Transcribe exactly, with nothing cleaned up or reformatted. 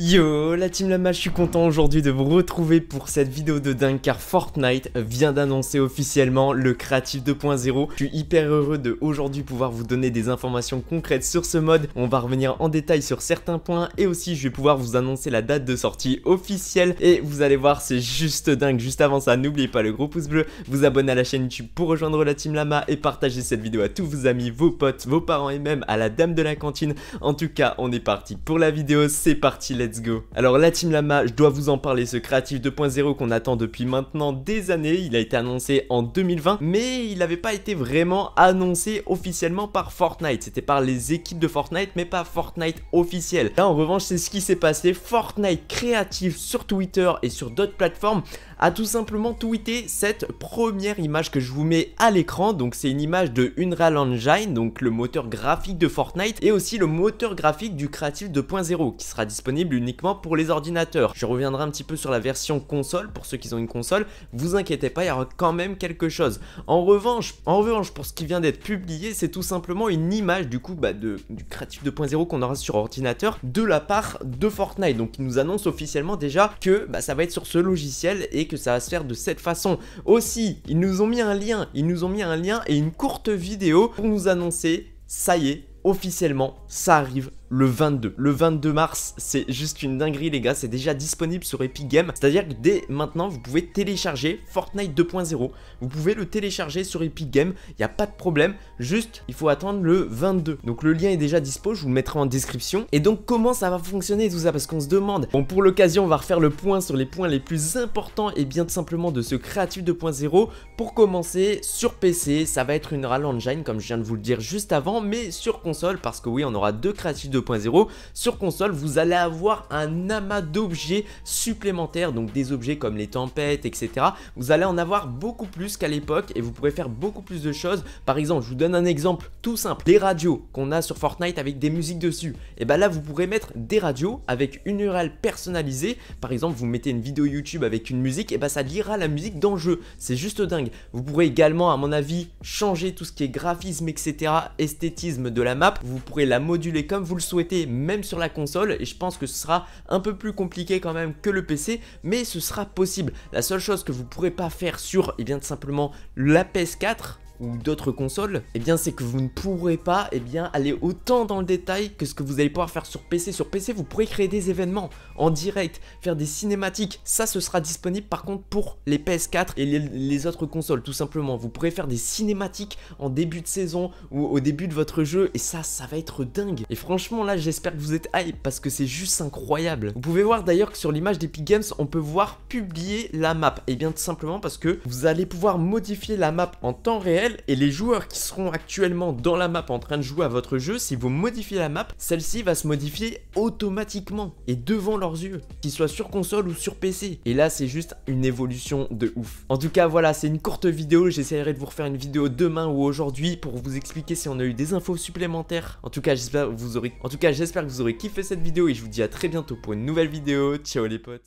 Yo la Team Lama, je suis content aujourd'hui de vous retrouver pour cette vidéo de dingue car Fortnite vient d'annoncer officiellement le Creative deux point zéro. Je suis hyper heureux de aujourd'hui pouvoir vous donner des informations concrètes sur ce mode. On va revenir en détail sur certains points et aussi je vais pouvoir vous annoncer la date de sortie officielle. Et vous allez voir, c'est juste dingue. Juste avant ça, n'oubliez pas le gros pouce bleu, vous abonner à la chaîne YouTube pour rejoindre la Team Lama et partager cette vidéo à tous vos amis, vos potes, vos parents et même à la dame de la cantine. En tout cas, on est parti pour la vidéo, c'est parti. Let's go. Alors la Team Lama, je dois vous en parler, ce Creative deux point zéro qu'on attend depuis maintenant des années. Il a été annoncé en deux mille vingt, mais il n'avait pas été vraiment annoncé officiellement par Fortnite. C'était par les équipes de Fortnite, mais pas Fortnite officiel. Là en revanche, c'est ce qui s'est passé. Fortnite Creative sur Twitter et sur d'autres plateformes a tout simplement tweeté cette première image que je vous mets à l'écran. Donc c'est une image de Unreal Engine, donc le moteur graphique de Fortnite, et aussi le moteur graphique du Creative deux point zéro qui sera disponible uniquement pour les ordinateurs. Je reviendrai un petit peu sur la version console, pour ceux qui ont une console, vous inquiétez pas, il y aura quand même quelque chose. En revanche, en revanche pour ce qui vient d'être publié, c'est tout simplement une image du coup bah, de, du Creative deux point zéro qu'on aura sur ordinateur de la part de Fortnite. Donc ils nous annoncent officiellement déjà que bah, ça va être sur ce logiciel et que ça va se faire de cette façon. Aussi, ils nous ont mis un lien, ils nous ont mis un lien et une courte vidéo pour nous annoncer, ça y est, officiellement, ça arrive le vingt-deux. Le vingt-deux mars, c'est juste une dinguerie les gars, c'est déjà disponible sur Epic Games. C'est-à-dire que dès maintenant, vous pouvez télécharger Fortnite deux point zéro. Vous pouvez le télécharger sur Epic Games, il n'y a pas de problème. Juste, il faut attendre le vingt-deux. Donc le lien est déjà dispo, je vous le mettrai en description. Et donc comment ça va fonctionner tout ça, parce qu'on se demande. Bon, pour l'occasion, on va refaire le point sur les points les plus importants et bien tout simplement de ce Creative deux point zéro. Pour commencer, sur P C, ça va être une Unreal Engine comme je viens de vous le dire juste avant, mais sur console, parce que oui, on aura deux Creative deux point zéro. Sur console, vous allez avoir un amas d'objets supplémentaires, donc des objets comme les tempêtes, et cetera. Vous allez en avoir beaucoup plus qu'à l'époque et vous pourrez faire beaucoup plus de choses. Par exemple, je vous donne un exemple tout simple, des radios qu'on a sur Fortnite avec des musiques dessus. Et bah là, vous pourrez mettre des radios avec une U R L personnalisée. Par exemple, vous mettez une vidéo YouTube avec une musique, et bah ça lira la musique dans le jeu. C'est juste dingue. Vous pourrez également, à mon avis, changer tout ce qui est graphisme, et cetera, esthétisme de la map. Vous pourrez la moduler comme vous le souhaitez. Souhaité même sur la console, et je pense que ce sera un peu plus compliqué quand même que le P C, mais ce sera possible. La seule chose que vous pourrez pas faire sur, et bien tout simplement la P S quatre ou d'autres consoles, et bien c'est que vous ne pourrez pas et bien aller autant dans le détail que ce que vous allez pouvoir faire sur P C. Sur P C, vous pourrez créer des événements en direct, faire des cinématiques, ça ce sera disponible par contre pour les P S quatre et les, les autres consoles tout simplement. Vous pourrez faire des cinématiques en début de saison ou au début de votre jeu, et ça, ça va être dingue. Et franchement là, j'espère que vous êtes hype parce que c'est juste incroyable. Vous pouvez voir d'ailleurs que sur l'image d'Epic Games, on peut voir publier la map, et bien tout simplement parce que vous allez pouvoir modifier la map en temps réel. Et les joueurs qui seront actuellement dans la map en train de jouer à votre jeu, si vous modifiez la map, celle-ci va se modifier automatiquement et devant leurs yeux, qu'ils soient sur console ou sur P C. Et là, c'est juste une évolution de ouf. En tout cas, voilà, c'est une courte vidéo. J'essaierai de vous refaire une vidéo demain ou aujourd'hui pour vous expliquer si on a eu des infos supplémentaires. En tout cas, j'espère que vous aurez... En tout cas, j'espère que vous aurez kiffé cette vidéo et je vous dis à très bientôt pour une nouvelle vidéo. Ciao les potes.